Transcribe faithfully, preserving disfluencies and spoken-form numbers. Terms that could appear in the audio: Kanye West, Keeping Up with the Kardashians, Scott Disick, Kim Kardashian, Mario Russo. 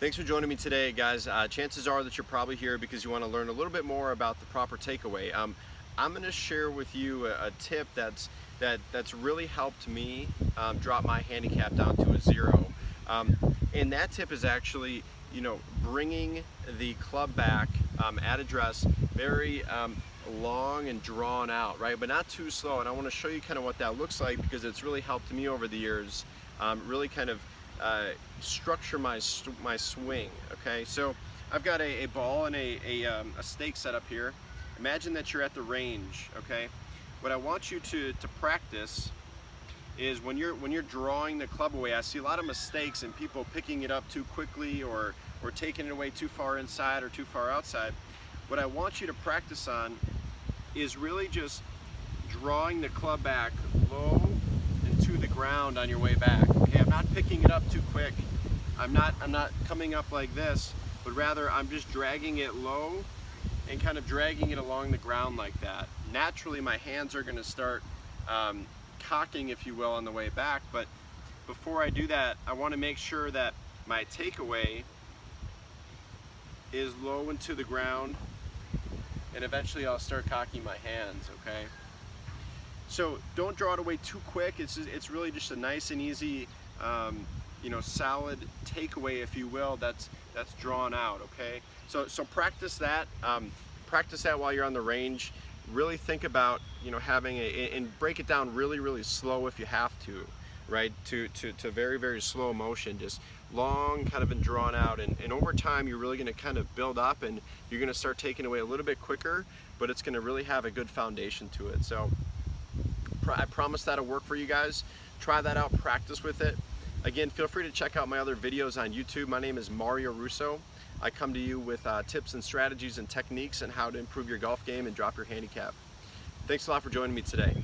Thanks for joining me today, guys. Uh, chances are that you're probably here because you want to learn a little bit more about the proper takeaway. Um, I'm going to share with you a, a tip that's that that's really helped me um, drop my handicap down to a zero. Um, and that tip is actually, you know, bringing the club back um, at address very um, long and drawn out, right? But not too slow. And I want to show you kind of what that looks like because it's really helped me over the years. Um, really kind of uh, structure my my swing. Okay, so I've got a, a ball and a a, um, a stake set up here. Imagine that you're at the range. Okay, what I want you to to practice is when you're when you're drawing the club away. I see a lot of mistakes in people picking it up too quickly or or taking it away too far inside or too far outside. What I want you to practice on is really just drawing the club back low and to the ground on your way back. Okay, I'm not picking it up too quick. I'm not I'm not coming up like this, but rather I'm just dragging it low and kind of dragging it along the ground like that. Naturally, my hands are going to start um, cocking, if you will, on the way back, but before I do that, I want to make sure that my takeaway is low and to the ground, and eventually I'll start cocking my hands, okay? So don't draw it away too quick. It's, just, it's really just a nice and easy, um, you know, solid takeaway, if you will, that's, that's drawn out, okay? So, so practice that. Um, practice that while you're on the range. Really think about, you know, having a, and break it down really, really slow if you have to, right? To, to, to very, very slow motion, just long, kind of been drawn out. And, and over time, you're really gonna kind of build up and you're gonna start taking away a little bit quicker, but it's gonna really have a good foundation to it. So I promise that'll work for you guys. Try that out, practice with it. Again, feel free to check out my other videos on YouTube. My name is Mario Russo. I come to you with uh, tips and strategies and techniques on how to improve your golf game and drop your handicap. Thanks a lot for joining me today.